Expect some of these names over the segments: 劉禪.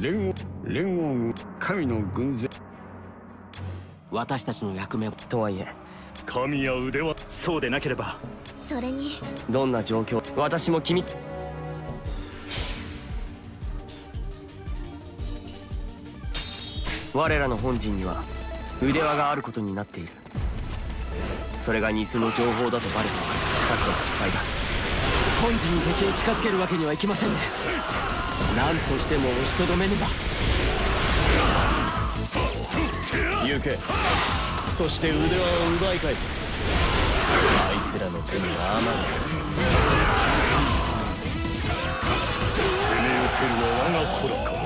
連合軍神の軍勢、私たちの役目とはいえ神や腕はそうでなければ、それにどんな状況私も君我らの本陣には腕輪があることになっている。それが偽の情報だとバレて策は失敗だ。本陣に敵を近づけるわけにはいきませんね。何としても押しとどめねば。行け、そして腕輪を奪い返せ。あいつらの手には甘い。攻め寄せるは我が子らか。ならば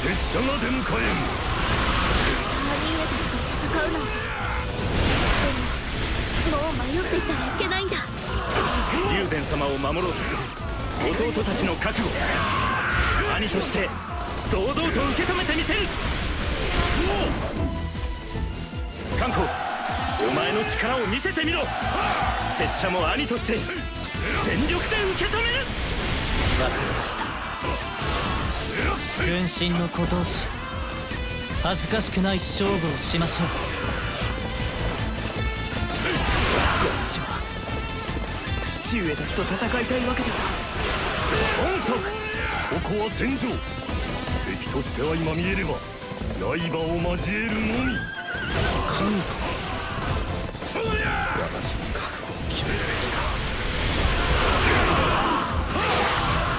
拙者が出迎えん。兄上たちと戦うのは、でももう迷っていたらいけないんだ。龍電様を守ろうとする弟たちの覚悟、兄として堂々と受け止めてみせる。カンコ、お前の力を見せてみろ。拙者も兄として全力で受け止める。わかりました。軍神の小闘士、恥ずかしくない勝負をしましょう。私は父上たちと戦いたいわけでは。本則、ここは戦場。敵としては今見えれば刃を交えるのみ。神と私も覚悟を決めるべきだ。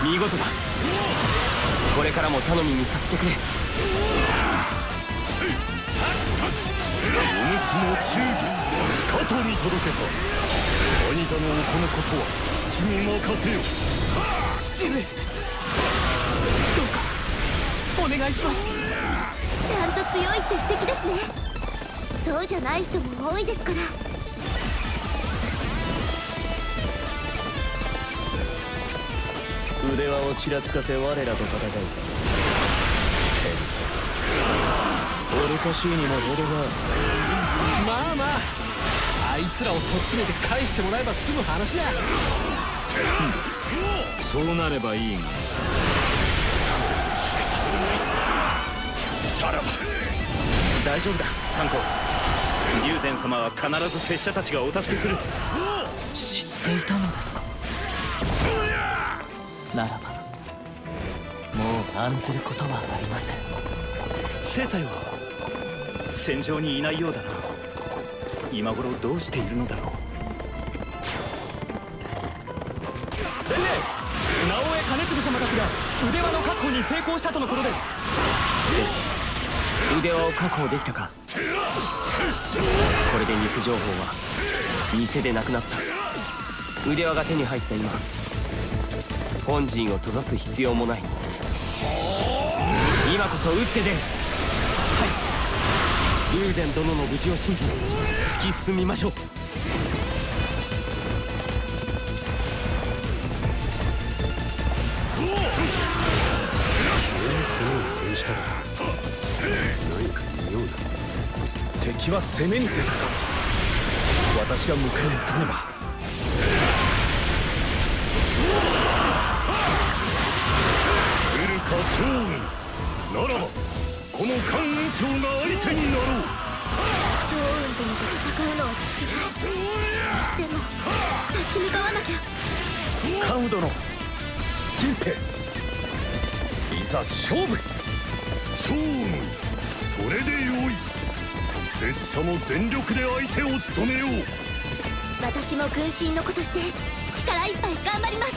見事だ。これからも頼みにさせてくれ。お主の忠義しかと見届けた。兄者の行うことは父に任せよ。父上、どうかお願いします。ちゃんと強いって素敵ですね。そうじゃない人も多いですから。腕輪をちらつかせ我らと戦う。愚かしいにも程がある。まあまあ、あいつらをとっちめて返してもらえば済む話だ。そうなればいいが。大丈夫だカンコ、龍禅様は必ず拙者たちがお助けする。知っていたのですか。ならばもう案ずることはありません。聖斎は戦場にいないようだな。今頃どうしているのだろう。でね、直江兼次様たちが腕輪の確保に成功したとのことです。よし、腕輪を確保できたか。これで偽情報は偽でなくなった。腕輪が手に入った今、本陣を閉ざす必要もない。今こそ打って出る。はい、龍禅殿の無事を信じ突き進みましょう。敵は攻めに出たか。私が迎えに行かねば。来るか趙雲、ならばこの関雲長が相手になろう。趙雲と戦うのは私でも立ち向かわなきゃ。関羽殿、銀平、いざ勝負。趙雲、それでよい。拙者も全力で相手を務めよう。私も軍神の子として力いっぱい頑張ります。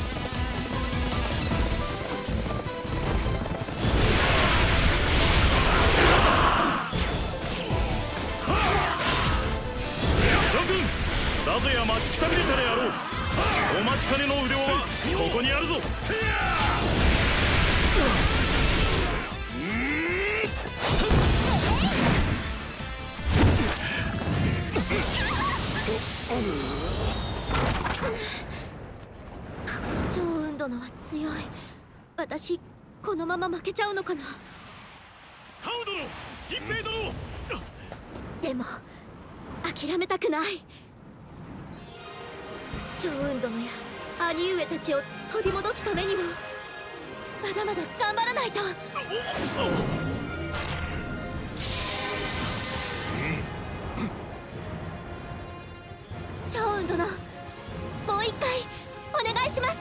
諸君、さぞや待ちくたびれたであろう。お待ちかねの腕輪はここにあるぞ。趙雲殿は強い。私このまま負けちゃうのかな。カウ殿、銀平殿、でも諦めたくない。趙雲殿や兄上たちを取り戻すためにもまだまだ頑張らないと。趙雲殿、もう一回お願いします。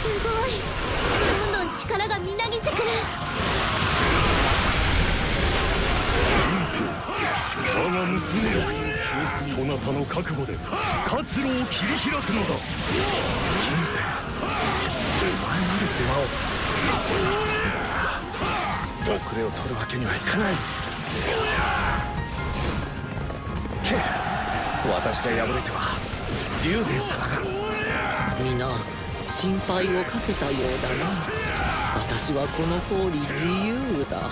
すごい、どんどん力がみなぎってくる。我が娘よ、そなたの覚悟で活路を切り開くのだ。遅れを取るわけにはいかない。私が敗れては竜禅様が。皆心配をかけたようだな。私はこの通り自由だ。もう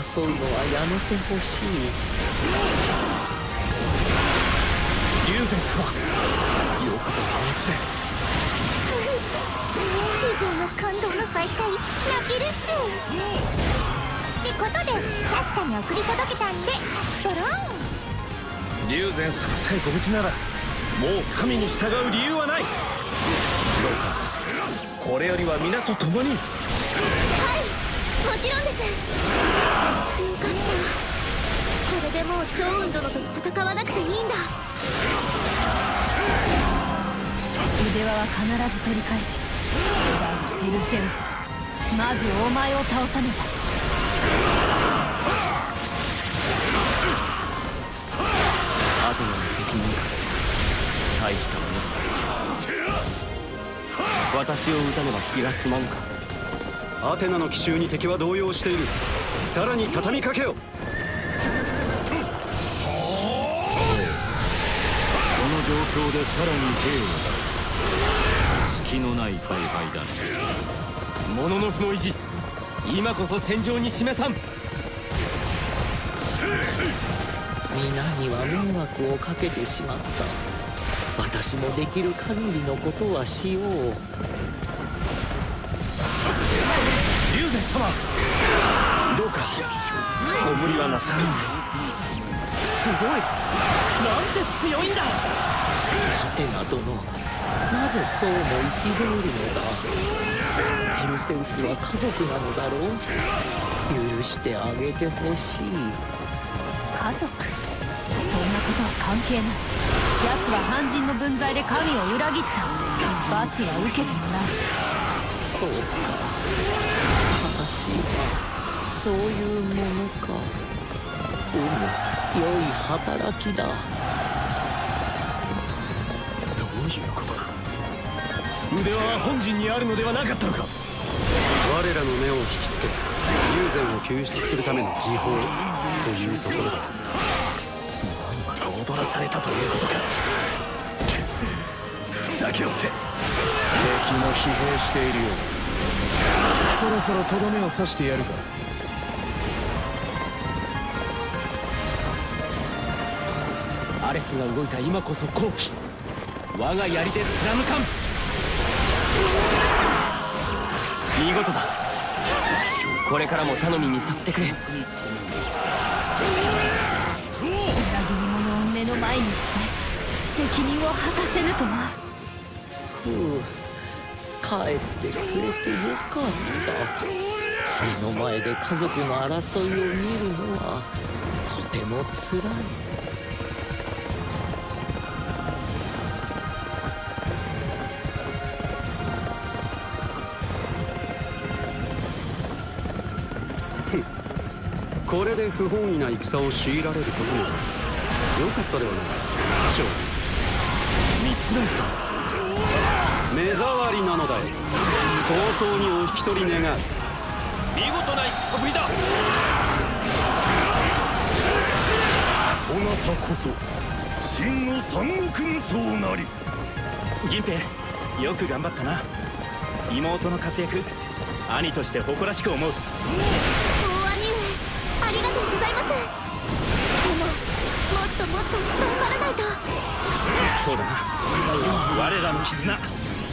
争うのはやめてほしい。竜禅様、よくぞお待ちで。史上の感動の再会、泣けるっす。ってことで確かに送り届けたんでドローン。竜禅様さえご無事なら、もう神に従う理由はない。どうかこれよりは皆と共に。はい、もちろんです。よかった、これでもう趙雲殿と戦わなくていいんだ。腕輪は必ず取り返す。ペルセウス、まずお前を倒さねば。あとの責任、大したものだ。私を撃たねば気が済まんか。アテナの奇襲に敵は動揺している。さらに畳みかけよ。この状況でさらに兵を出す、隙のない采配だ。モノノフの意地、今こそ戦場に示さん。皆には迷惑をかけてしまった。私もできる限りのことはしよう。竜禅様、どうかご無理はなさらぬ。すごい、なんて強いんだ。アテナ殿、なぜそうも憤るのだ。ペルセウスは家族なのだろう。許してあげてほしい。家族、そんなことは関係ない。奴は半人の分際で神を裏切った。罰は受けてもらう。そうか、私はそういうものか。うむ、良い働きだ。どういうことだ。腕輪は本陣にあるのではなかったのか。我らの目を引きつけ、竜禅を救出するための技法というところだ。まんまと踊らされたということか。ふざけおって。敵も疲弊しているよう。そろそろとどめを刺してやるか。アレスが動いた今こそ好機。我が槍で貫かん。見事だ。これからも頼みにさせてくれ。裏切り者を目の前にして責任を果たせぬとは。帰ってくれてよかった。目の前で家族の争いを見るのはとてもつらい。これで不本意な戦を強いられることもよかったではないか。将軍、三成と目障りなのだよ。早々にお引き取り願う。見事な戦ぶりだ。そなたこそ真の三国無双なり。銀平、よく頑張ったな。妹の活躍、兄として誇らしく思う。ありがとうございます。でももっともっと頑張らないと。そうだな、我らの絆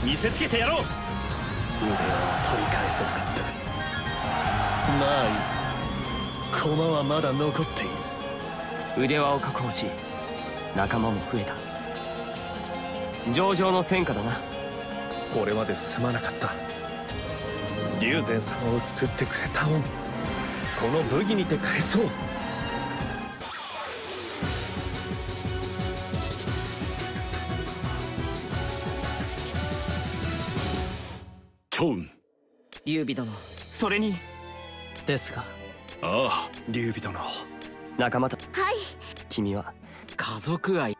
見せつけてやろう。腕を取り返せなかった。まあいい、駒はまだ残っている。腕輪を確保し、仲間も増えた。上々の戦果だな。これまですまなかった。龍禅様を救ってくれた恩、この武技にて返そう。趙雲、劉備殿、それにですが。ああ、劉備殿、仲間た。はい、君は家族愛